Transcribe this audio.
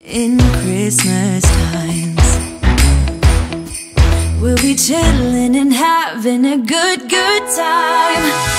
In Christmas times, we'll be chilling and having a good time.